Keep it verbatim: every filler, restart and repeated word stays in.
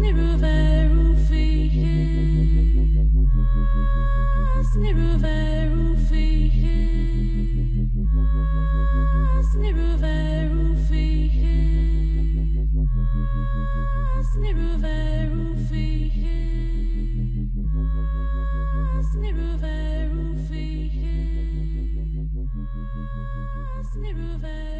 Sniruverufi, Sniruverufi.